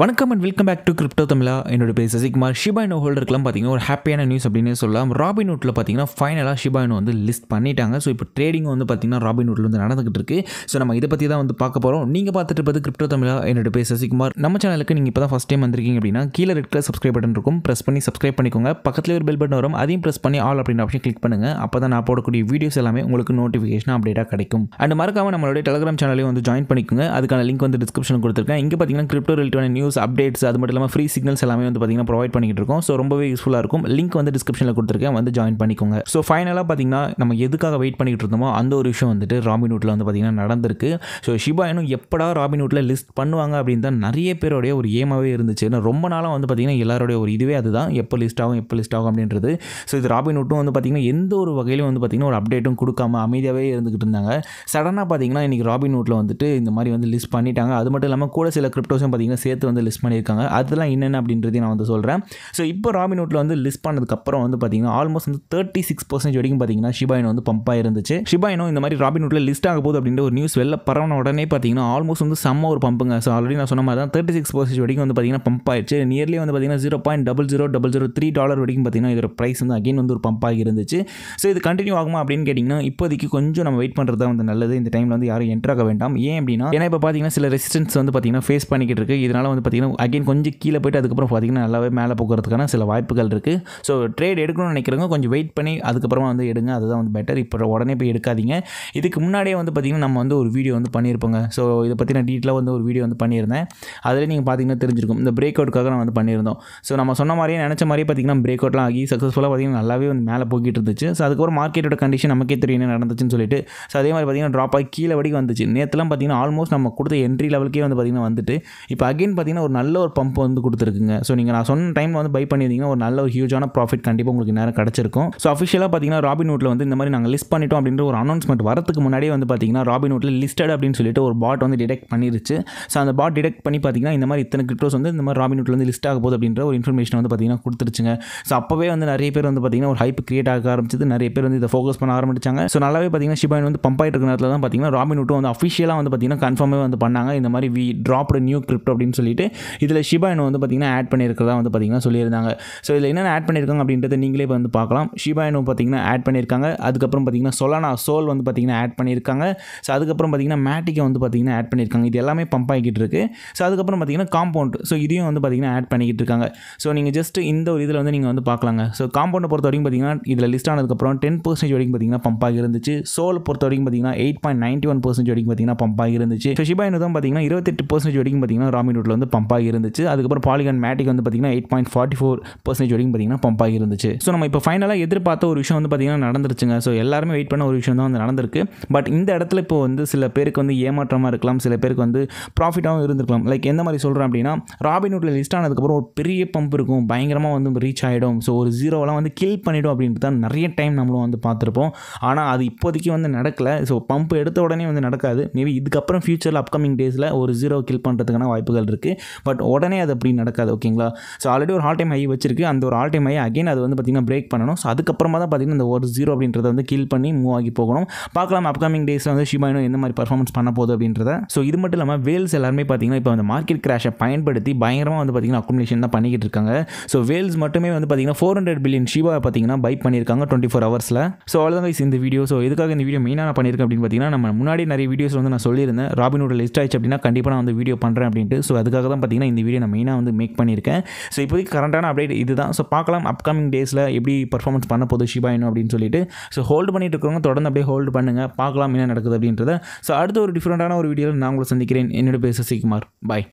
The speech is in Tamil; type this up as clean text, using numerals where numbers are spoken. வணக்கம் and welcome back to Crypto Tamila. என்னோட பேர் சசிகுமார். ஷிபா இனோ ஹோல்டருக்குலாம் பார்த்தீங்கன்னா ஒரு ஹாப்பியான நியூஸ் அப்படின்னு சொல்லலாம். ராபின்ஹுட்ல பார்த்தீங்கன்னா ஃபைனலாக ஷிபா இனோ வந்து லிஸ்ட் பண்ணிட்டாங்க. ஸோ இப்போ ட்ரேடிங் வந்து பார்த்தீங்கன்னா ராபின்ஹுட்ல வந்து நடந்துகிட்டு இருக்கு. ஸோ நம்ம இதை பற்றி தான் வந்து பார்க்க போகிறோம். நீங்கள் பார்த்துட்டு இருப்பது கிரிப்டோ தமிழா. என்னோட பேர் சசிகுமார். நம்ம சேனலுக்கு நீங்கள் இப்போ தான் ஃபஸ்ட் டைம் வந்திருக்கீங்க அப்படின்னா கீழே இருக்கிற சப்ஸ்கிரைப் பட்டன் இருக்கும், ப்ரெஸ் பண்ணி சப்ஸ்கிரைப் பண்ணிக்கோங்க. பக்கத்தில் ஒரு பெல் பட்டன் வரும், அதையும் ப்ரெஸ் பண்ணி ஆல் அப்படின்ற ஆப்ஷன் கிளிக் பண்ணுங்கள். அப்போ தான் நான் போடக்கூடிய வீடியோஸ் எல்லாமே உங்களுக்கு நோட்டிஃபிகேஷன் அப்டேட்டாக கிடைக்கும். அண்ட் மறக்காம நம்மளுடைய டெலிகிராம் சேனலையும் வந்து ஜாயின் பண்ணிக்கோங்க. அதுக்கான லிங்க் வந்து டிஸ்கிரிப்ஷன் கொடுத்துருக்கேன். இங்கே பார்த்தீங்கன்னா கிரிப்டோ ரிலேட்டட் நியூஸ் அப்டேட்ஸ், அது மட்டும் இல்லாமல் ஃப்ரீ சிக்னல்ஸ் எல்லாமே வந்து பார்த்தீங்கன்னா ப்ரொவைட் பண்ணிக்கிட்டு இருக்கோம். ஸோ ரொம்பவே யூஸ்ஃபுல்லாக இருக்கும். லிங்க் வந்து டிஸ்கிரிப்ஷனில் கொடுத்துருக்கேன், வந்து ஜாயின் பண்ணிக்கோங்க. ஸோ ஃபைனலாக பார்த்தீங்கன்னா நம்ம எதுக்காக வெயிட் பண்ணிக்கிட்டு இருந்தோமோ அந்த ஒரு விஷயம் வந்துட்டு ராபின்ஹுட்ல வந்து பார்த்தீங்கன்னா நடந்திருக்கு. ஸோ ஷிபா இனு எப்படா ராபின்ஹுட்ல லிஸ்ட் பண்ணுவாங்க அப்படின்னு தான் நிறைய பேருடைய ஒரு ஏமாவே இருந்துச்சு. ரொம்ப நாளாக வந்து பார்த்தீங்கன்னா எல்லாருடைய ஒரு இதுவே அதுதான், எப்போ லிஸ்ட் ஆகும் அப்படின்றது. ஸோ இது ராபின்ஹுட்டும் வந்து பார்த்தீங்கன்னா எந்த ஒரு வகையிலும் வந்து பார்த்தீங்கன்னா ஒரு அப்டேட்டும் கொடுக்காம அமைதியாகவே இருந்துகிட்டு இருந்தாங்க. சடனாக பார்த்தீங்கன்னா இன்றைக்கி ராபின்ஹுட்ல வந்துட்டு இந்த மாதிரி வந்து லிஸ்ட் பண்ணிட்டாங்க. அது மட்டும் இல்லாமல் கூட சில கிரிப்டோஸும் பார்த்தீங்கன்னா சேர்த்து வந்து லிஸ்ட் பண்ணியிருக்காங்க. அதெல்லாம் என்னென்ன அப்படின்றதையும் நான் வந்து சொல்கிறேன். ஸோ இப்போ ராபின்ஹுட்ல வந்து லிஸ்ட் பண்ணதுக்கப்புறம் வந்து பார்த்தீங்கன்னா ஆல்மோஸ்ட் வந்து 36% வரைக்கும் பார்த்தீங்கன்னா ஷிபா இனு வந்து பம்ப் ஆயிருந்துச்சு. ஷிபா இனு இந்த மாதிரி ராபின்ஹுட்ல லிஸ்ட் ஆக போது அப்படின்ற ஒரு நியூஸ் வெளில பரவன உடனே பார்த்தீங்கன்னா ஆல்மோஸ்ட் வந்து செம்ம ஒரு பம்புங்க. ஸோ ஆல்ரெடி நான் சொன்ன மாதிரி தான் 36% வரைக்கும் வந்து பார்த்தீங்கன்னா பம்ப் ஆயிடுச்சு. நியர்லி வந்து பார்த்தீங்கன்னா $0.0003 வரைக்கும் பார்த்தீங்கன்னா இதோட ப்ரைஸ் வந்து அகைன் வந்து ஒரு பம்ப் ஆகி இருந்துச்சு. ஸோ இது கண்டினியூ ஆகுமா அப்படின்னு கேட்டிங்கன்னா இப்போதைக்கு கொஞ்சம் நம்ம வெயிட் பண்ணுறது தான் வந்து நல்லது. இந்த டைமில் வந்து யாரும் என்டர் ஆக வேண்டாம். ஏன் அப்படின்னா ஏன்னா இப்போ பார்த்தீங்கன்னா சில ரெசிஸ்டன்ஸ் வந்து பார்த்தீங்கன்னா ஃபேஸ் பண்ணிக்கிட்டு இருக்குது. இதனால் வந்து பார்த்தீங்கன்னா அகைன் கொஞ்சம் கீழே போய்ட்டு அதுக்கப்புறம் பார்த்தீங்கன்னா நல்லாவே மேலே போகிறதுக்கான சில வாய்ப்புகள் இருக்குது. ஸோ ட்ரேட் எடுக்கணும்னு நினைக்கிறவங்க கொஞ்சம் வெயிட் பண்ணி அதுக்கப்புறமா வந்து எடுங்க, அதுதான் வந்து பெட்டர். இப்போ உடனே போய் எடுக்காதீங்க. இதுக்கு முன்னாடியே வந்து பார்த்தீங்கன்னா நம்ம வந்து ஒரு வீடியோ வந்து பண்ணியிருப்போங்க. ஸோ இதை பற்றி நான் டீட்டெயிலாக வந்து ஒரு வீடியோ வந்து பண்ணியிருந்தேன். அதில் நீங்கள் பார்த்தீங்கன்னா தெரிஞ்சிருக்கும் இந்த பிரேக் அவுட்டுக்காக நான் வந்து பண்ணியிருந்தோம். ஸோ நம்ம சொன்ன மாதிரியே நினச்ச மாதிரியே பார்த்தீங்கன்னா பிரேக் அவுட்லாம் ஆகி சக்ஸஸ்ஃபுல்லாக பார்த்தீங்கன்னா நல்லாவே வந்து மேலே போய்கிட்டு இருந்துச்சு. ஸோ அதுக்கப்புறம் மார்க்கெட்டோட கண்டிஷன் நமக்கே தெரியும் என்ன நடந்துச்சுன்னு சொல்லிட்டு. ஸோ அதே மாதிரி பார்த்தீங்கன்னா ட்ராப் ஆகி கீழே வரைக்கும் வந்துச்சு. நேற்றுலாம் பார்த்தீங்கன்னா ஆல்மோஸ்ட் நம்ம கொடுத்த என்ட்ரி லெவலுக்கே வந்து பார்த்தீங்கன்னா வந்துட்டு இப்போ அகைன் பார்த்தீங்கன்னா ஒரு நல்ல ஒரு பம்ப் வந்து கொடுத்துருக்குங்க. ஸோ நீங்கள் நான் சொன்ன டைமில் வந்து பை பண்ணியிருந்தீங்கன்னா ஒரு நல்ல ஒரு ஹியூஜான ப்ராஃபிட் கண்டிப்பாக உங்களுக்கு நேரம் கிடச்சிருக்கும். ஸோ அஃபிஷியலாக பார்த்தீங்கன்னா ராபின்ஹுட்ல வந்து இந்த மாதிரி நாங்கள் லிஸ்ட் பண்ணிட்டோம் அப்படின்ற ஒரு அனௌன்ஸ்மெண்ட் வரதுக்கு முன்னாடியே வந்து பார்த்தீங்கன்னா ராபின்ஹுட்ல லிஸ்டட் அப்படின்னு சொல்லிட்டு ஒரு பாட் வந்து டிடெக்ட் பண்ணிருச்சு. ஸோ அந்த பாட் டிடெக்ட் பண்ணி பார்த்தீங்கன்னா இந்த மாதிரி இத்தனை கிரிப்டோஸ் வந்து இந்த மாதிரி ராபின்ஹுட்ல வந்து லிஸ்ட் ஆக போகுது அப்படின்ற ஒரு இன்ஃபர்மேஷன் வந்து பார்த்தீங்கன்னா கொடுத்துருச்சுங்க. ஸோ அப்போவே வந்து நிறைய பேர் வந்து பார்த்தீங்கன்னா ஒரு ஹைப் கிரியேட் ஆக ஆரம்பிச்சது, நிறைய பேர் வந்து இதை ஃபோக்கஸ் பண்ண ஆரம்பிச்சாங்க. ஸோ நல்லாவே பார்த்தீங்கன்னா ஷிபா இனு வந்து பம்ப் ஆகிட்டு இருக்கிற நேரத்தில் தான் பார்த்தீங்கன்னா ராபின்ஹுட் வந்து அஃபிஷியலாக வந்து பார்த்தீங்கன்னா கன்ஃபார்மே வந்து பண்ணாங்க. இந்த மாதிரி வி ட்ராப்டு நியூ கிரிப்டோ அப்படின்னு சொல்லிட்டு இதில் ஷிபா இனு வந்து பார்த்தீங்கன்னா ஆட் பண்ணியிருக்கிறதா வந்து பார்த்தீங்கன்னா சொல்லியிருந்தாங்க. ஸோ இதில் என்னென்ன ஆட் பண்ணியிருக்காங்க அப்படின்றத நீங்களே இப்போ வந்து பார்க்கலாம். ஷிபா இனு பார்த்தீங்கன்னா ஆட் பண்ணியிருக்காங்க. அதுக்கப்புறம் பார்த்தீங்கன்னா சொலானா சோல் வந்து பார்த்தீங்கன்னா ஆட் பண்ணியிருக்காங்க. ஸோ அதுக்கப்புறம் பார்த்தீங்கன்னா மேட்டிக்கை வந்து பார்த்தீங்கன்னா ஆட் பண்ணியிருக்காங்க. இது எல்லாமே பம்ப் ஆகிக்கிட்டு இருக்குது. ஸோ அதுக்கப்புறம் பார்த்தீங்கன்னா காம்பவுண்ட், ஸோ இதையும் வந்து பார்த்தீங்கன்னா ஆட் பண்ணிக்கிட்டு இருக்காங்க. ஸோ நீங்கள் ஜஸ்ட் இந்த ஒரு இதில் வந்து நீங்கள் வந்து பார்க்கலாங்க. ஸோ காம்பவுண்டை பொறுத்த வரைக்கும் பார்த்தீங்கன்னா இதில் லிஸ்ட் ஆனதுக்கப்புறம் 10% வரைக்கும் பார்த்தீங்கன்னா பம்ப் ஆகி இருந்துச்சு. சோல் பொறுத்த வரைக்கும் பார்த்தீங்கன்னா 8.91% வரைக்கும் பார்த்தீங்கன்னா பம்ப் ஆகி இருந்துச்சு. ஸோ ஷிபா இனு தான் பார்த்தீங்கன்னா 28% வரைக்கும் பார்த்தீங்கன்னா ராபின்ஹுட்ல வந்து பம்ப் ஆகி இருந்துச்சு. அதுக்கப்புறம் பாலிகன் மேட்டிக் வந்து பார்த்தீங்கன்னா 8.44% வரைக்கும் பார்த்தீங்கன்னா பம்ப் ஆகி இருந்துச்சு. ஸோ நம்ம இப்போ ஃபைனலாக எதிர்பார்த்த ஒரு விஷயம் வந்து பார்த்தீங்கன்னா நடந்துருச்சுங்க. ஸோ எல்லாருமே வெயிட் பண்ண ஒரு விஷயம் தான் வந்து நடந்திருக்கு. பட் இந்த இடத்துல இப்போ வந்து சில பேருக்கு வந்து ஏமாற்றமாக இருக்கலாம், சில பேருக்கு வந்து ப்ராஃபிட்டாகவும் இருந்திருக்கலாம். லைக் எந்த மாதிரி சொல்கிறேன் அப்படின்னா ராபின்ஹுட்ல லிஸ்ட் ஆனதுக்கப்புறம் ஒரு பெரிய பம்ப் இருக்கும், பயங்கரமாக வந்து ரீச் ஆகிடும். ஸோ ஒரு ஜீரோவெலாம் வந்து கில் பண்ணிவிடும் அப்படின்ட்டு தான் நிறைய டைம் நம்மளும் வந்து பார்த்துருப்போம். ஆனால் அது இப்போதைக்கு வந்து நடக்கலை. ஸோ பம்ப் எடுத்த உடனே வந்து நடக்காது. மேபி இதுக்கப்புறம் ஃபியூச்சரில் அப்கமிங் டேஸில் ஒரு ஜீரோ கில் பண்ணுறதுக்கான வாய்ப்புகள் இருக்குது. பட் உடனே அது அப்படி நடக்காது, ஓகேங்களா. ஸோ ஆல்ரெடி ஒரு ஆல் டைம் ஹை வச்சிருக்கு. அந்த ஒரு ஆல் டைம் ஹை அகைன் அது வந்து பார்த்தீங்கன்னா பிரேக் பண்ணணும். ஸோ அதுக்கப்புறமா தான் பார்த்தீங்கன்னா இந்த ஒரு ஜீரோ அப்படின்றத வந்து கில் பண்ணி மூவ் ஆகி போகணும். பார்க்கலாம் அப்கமிங் டேஸில் வந்து ஷிபா இனு எந்த மாதிரி பர்ஃபார்மன்ஸ் பண்ண போகுது அப்படின்றத. ஸோ இது மட்டும் இல்லாமல் வேல்ஸ் எல்லாருமே பார்த்தீங்கன்னா இப்போ அந்த மார்க்கெட் கிராஷை பயன்படுத்தி பயங்கரமாக வந்து பார்த்தீங்கன்னா அக்குமுலேஷன் தான் பண்ணிக்கிட்டு இருக்காங்க. ஸோ வேல்ஸ் மட்டுமே வந்து பார்த்தீங்கன்னா 400 பில்லியன் ஷிபா பார்த்தீங்கன்னா பை பண்ணியிருக்காங்க 24 ஹவர்ஸில். ஸோ அவ்வளோதான் இஸ் இந்த வீடியோ. ஸோ இதுக்காக இந்த வீடியோ மெயினாக நான் பண்ணியிருக்கேன் அப்படின்னு பார்த்தீங்கன்னா நம்ம முன்னாடி நிறைய வீடியோஸ் வந்து நான் சொல்லியிருந்தேன் ராபின்ஹுட் லிஸ்ட் ஆயிடுச்சு அப்படின்னா கண்டிப்பாக நான் வந்து வீடியோ பண்ணுறேன் அப்படின்ட்டு. ஸோ அதுக்காக தான் பார்த்தீங்கன்னா இந்த வீடியோ நான் மெயினாக வந்து மேக் பண்ணியிருக்கேன். ஸோ இப்போதைக்கு கரண்டான அப்டேட் இதுதான். ஸோ பார்க்கலாம் அப்கமிங் டேஸில் எப்படி பர்ஃபார்மன்ஸ் பண்ண போது ஷிபா இனு அப்படின்னு சொல்லிட்டு. ஸோ ஹோல்டு பண்ணிட்டு இருக்கிறவங்க தொடர்ந்து அப்படியே ஹோல்டு பண்ணுங்கள், பார்க்கலாம் என்ன நடக்குது அப்படின்றத. ஸோ அடுத்த ஒரு டிஃப்ரெண்டான ஒரு வீடியோவில் நான் உங்களை சந்திக்கிறேன். என்னோட பேர் சசிகுமார். பாய்.